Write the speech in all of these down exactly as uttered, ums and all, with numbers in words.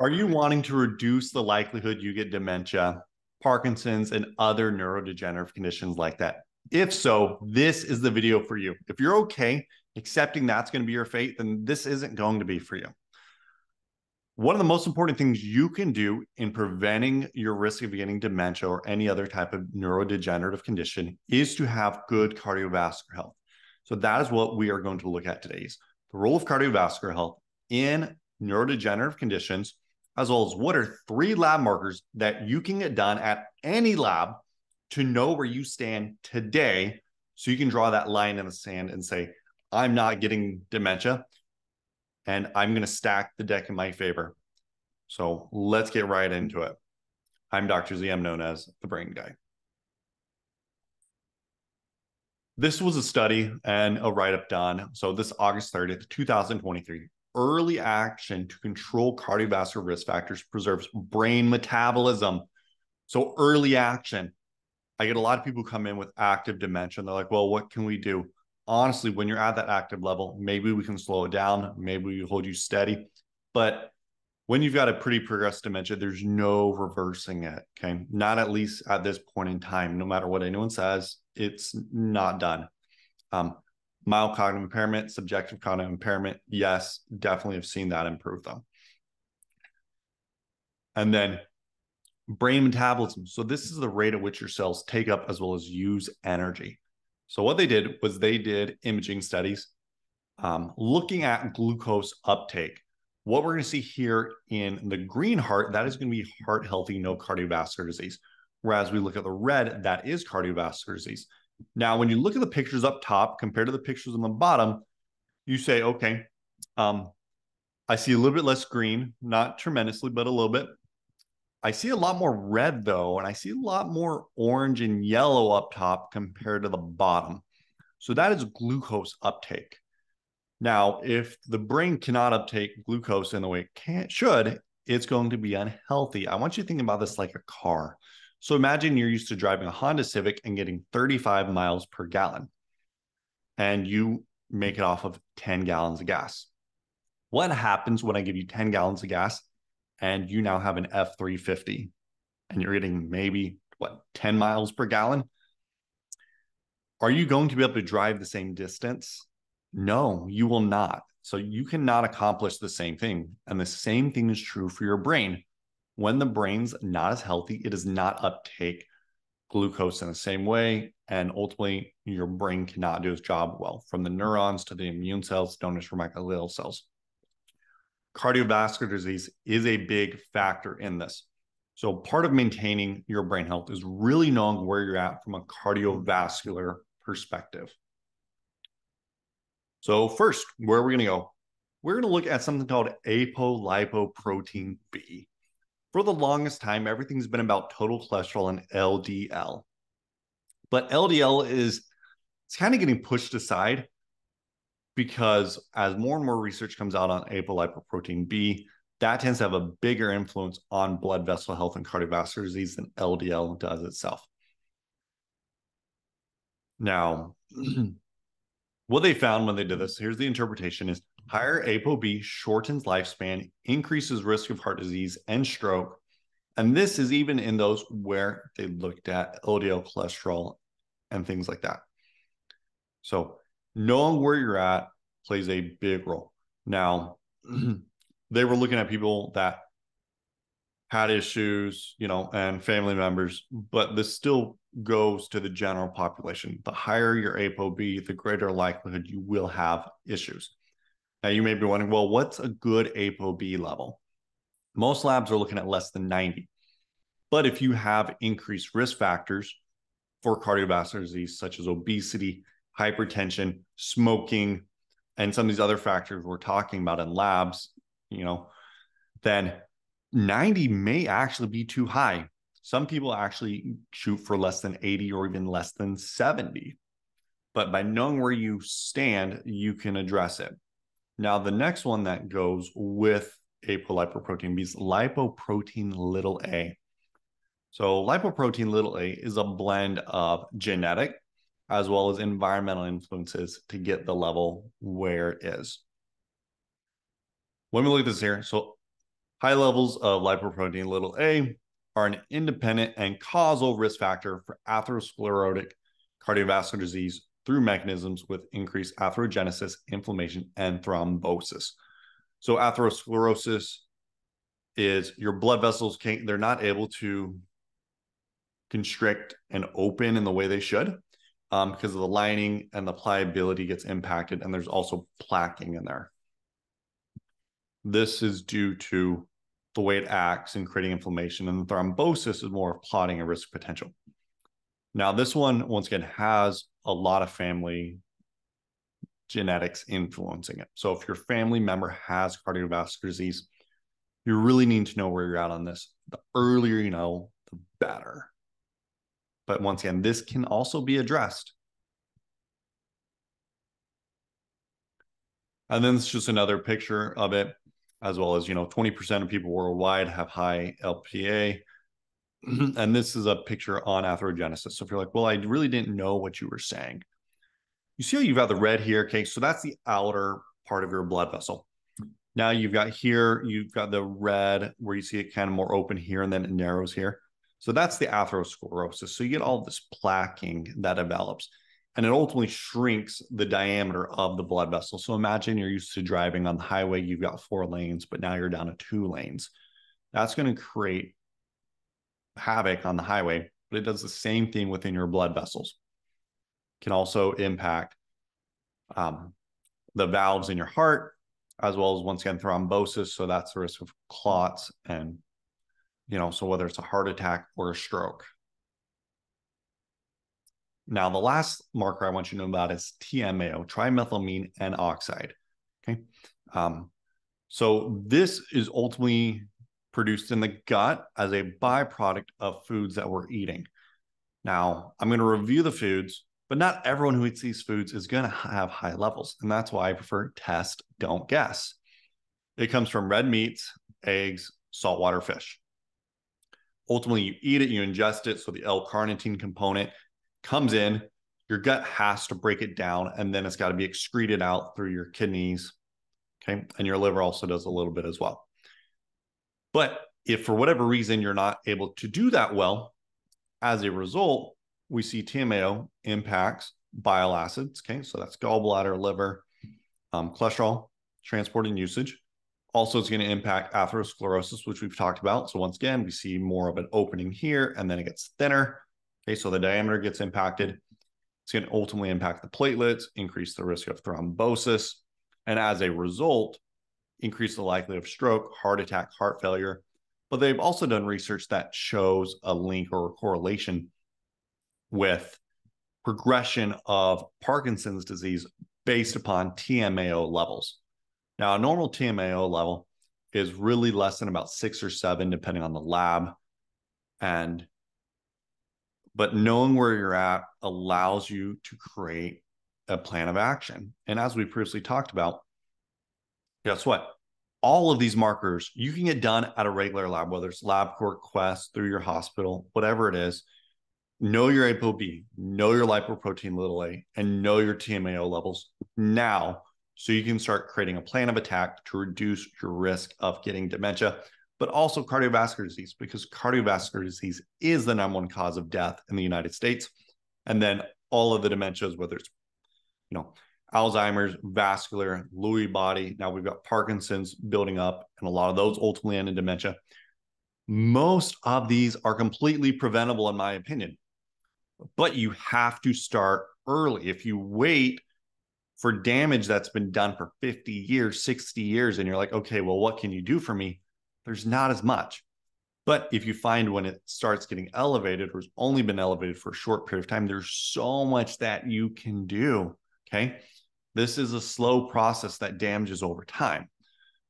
Are you wanting to reduce the likelihood you get dementia, Parkinson's, and other neurodegenerative conditions like that? If so, this is the video for you. If you're okay accepting that's going to be your fate, then this isn't going to be for you. One of the most important things you can do in preventing your risk of getting dementia or any other type of neurodegenerative condition is to have good cardiovascular health. So that is what we are going to look at today, is the role of cardiovascular health in neurodegenerative conditions, as well as what are three lab markers that you can get done at any lab to know where you stand today, so you can draw that line in the sand and say, I'm not getting dementia, and I'm going to stack the deck in my favor. So let's get right into it. I'm Doctor Z. I'm known as the Brain Guy. This was a study and a write-up done. So this August thirtieth, two thousand twenty-three, early action to control cardiovascular risk factors preserves brain metabolism. So early action. I get a lot of people come in with active dementia, and they're like, well, what can we do? Honestly, when you're at that active level, maybe we can slow it down. Maybe we hold you steady. But when you've got a pretty progressed dementia, there's no reversing it, okay? Not at least at this point in time. No matter what anyone says, it's not done. Um, mild cognitive impairment, subjective cognitive impairment, yes, definitely have seen that improve though. And then brain metabolism. So this is the rate at which your cells take up as well as use energy. So what they did was they did imaging studies um, looking at glucose uptake. What we're going to see here in the green heart, that is going to be heart healthy, no cardiovascular disease. Whereas we look at the red, that is cardiovascular disease. Now, when you look at the pictures up top compared to the pictures on the bottom, you say, okay, um, I see a little bit less green, not tremendously, but a little bit. I see a lot more red though, and I see a lot more orange and yellow up top compared to the bottom. So that is glucose uptake. Now, if the brain cannot uptake glucose in the way it can, should, it's going to be unhealthy. I want you to think about this like a car. So imagine you're used to driving a Honda Civic and getting thirty-five miles per gallon, and you make it off of ten gallons of gas. What happens when I give you ten gallons of gas? And you now have an F three fifty, and you're getting maybe, what, ten miles per gallon? Are you going to be able to drive the same distance? No, you will not. So you cannot accomplish the same thing. And the same thing is true for your brain. When the brain's not as healthy, it does not uptake glucose in the same way. And ultimately, your brain cannot do its job well, from the neurons to the immune cells, known as microglial cells. Cardiovascular disease is a big factor in this. So part of maintaining your brain health is really knowing where you're at from a cardiovascular perspective. So first, where are we going to go? We're going to look at something called apolipoprotein B. For the longest time, everything's been about total cholesterol and L D L. But L D L is it's kind of getting pushed aside, because as more and more research comes out on apolipoprotein B, that tends to have a bigger influence on blood vessel health and cardiovascular disease than L D L does itself. Now, what they found when they did this, here's the interpretation, is higher ApoB shortens lifespan, increases risk of heart disease and stroke. And this is even in those where they looked at L D L cholesterol and things like that. So knowing where you're at plays a big role. Now, they were looking at people that had issues, you know, and family members, but this still goes to the general population. The higher your ApoB, the greater likelihood you will have issues. Now, you may be wondering, well, what's a good ApoB level? Most labs are looking at less than ninety. But if you have increased risk factors for cardiovascular disease, such as obesity, hypertension, smoking, and some of these other factors we're talking about in labs, you know, then ninety may actually be too high. Some people actually shoot for less than eighty or even less than seventy. But by knowing where you stand, you can address it. Now, the next one that goes with apolipoprotein B is lipoprotein little a. So lipoprotein little a is a blend of genetic as well as environmental influences to get the level where it is. When we look at this here, so High levels of lipoprotein little A are an independent and causal risk factor for atherosclerotic cardiovascular disease through mechanisms with increased atherogenesis, inflammation, and thrombosis. So atherosclerosis is your blood vessels can't, they're not able to constrict and open in the way they should um, because of the lining and the pliability gets impacted. And there's also plaquing in there. This is due to the way it acts and creating inflammation, and the thrombosis is more of clotting and risk potential. Now, this one, once again, has a lot of family genetics influencing it. So if your family member has cardiovascular disease, you really need to know where you're at on this. The earlier you know, the better. But once again, this can also be addressed. And then it's just another picture of it, as well as, you know, twenty percent of people worldwide have high L P A. And this is a picture on atherogenesis. So if you're like, well, I really didn't know what you were saying. You see how you've got the red here, okay? So that's the outer part of your blood vessel. Now you've got here, you've got the red where you see it kind of more open here, and then it narrows here. So that's the atherosclerosis. So you get all this plaquing that develops, and it ultimately shrinks the diameter of the blood vessel. So imagine you're used to driving on the highway, you've got four lanes, but now you're down to two lanes. That's going to create havoc on the highway, but it does the same thing within your blood vessels. It can also impact um, the valves in your heart, as well as, once again, thrombosis. So that's the risk of clots and, you know, so whether it's a heart attack or a stroke. Now, the last marker I want you to know about is T M A O, trimethylamine N-oxide, okay? Um, so this is ultimately produced in the gut as a byproduct of foods that we're eating. Now, I'm going to review the foods, but not everyone who eats these foods is going to have high levels, and that's why I prefer test, don't guess. It comes from red meats, eggs, saltwater fish. Ultimately, you eat it, you ingest it, so the L-carnitine component comes in, your gut has to break it down, and then it's got to be excreted out through your kidneys, okay? And your liver also does a little bit as well. But if for whatever reason you're not able to do that well, as a result, we see T M A O impacts bile acids, okay? So that's gallbladder, liver, um, cholesterol, transport and usage. Also, it's going to impact atherosclerosis, which we've talked about. So once again, we see more of an opening here, and then it gets thinner. Okay, so the diameter gets impacted. It's going to ultimately impact the platelets, increase the risk of thrombosis, and as a result, increase the likelihood of stroke, heart attack, heart failure. But they've also done research that shows a link or a correlation with progression of Parkinson's disease based upon T M A O levels. Now, a normal T M A O level is really less than about six or seven, depending on the lab. And But knowing where you're at allows you to create a plan of action. And as we previously talked about, guess what? All of these markers, you can get done at a regular lab, whether it's LabCorp, Quest, through your hospital, whatever it is. Know your ApoB, know your lipoprotein little a, and know your T M A O levels now, so you can start creating a plan of attack to reduce your risk of getting dementia, but also cardiovascular disease, because cardiovascular disease is the number one cause of death in the United States. And then all of the dementias, whether it's, you know, Alzheimer's, vascular, Lewy body. Now we've got Parkinson's building up, and a lot of those ultimately end in dementia. Most of these are completely preventable, in my opinion, but you have to start early. If you wait for damage that's been done for fifty years, sixty years, and you're like, okay, well, what can you do for me? There's not as much. But if you find when it starts getting elevated or has only been elevated for a short period of time, there's so much that you can do, okay? This is a slow process that damages over time.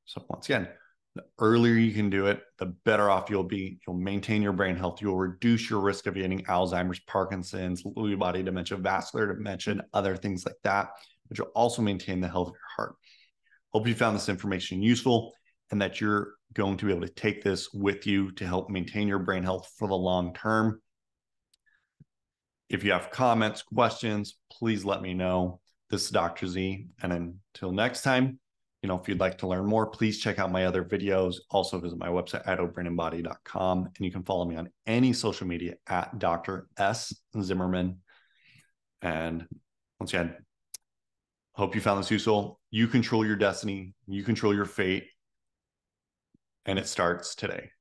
So once again, the earlier you can do it, the better off you'll be. You'll maintain your brain health. You'll reduce your risk of getting Alzheimer's, Parkinson's, Lewy body dementia, vascular dementia, and other things like that, which will also maintain the health of your heart. Hope you found this information useful, and that you're going to be able to take this with you to help maintain your brain health for the long term. If you have comments, questions, please let me know. This is Doctor Z, and until next time, you know, if you'd like to learn more, please check out my other videos. Also visit my website at obrain and body dot com, and you can follow me on any social media at Doctor S. Zimmerman. And once again, hope you found this useful. You control your destiny. You control your fate. And it starts today.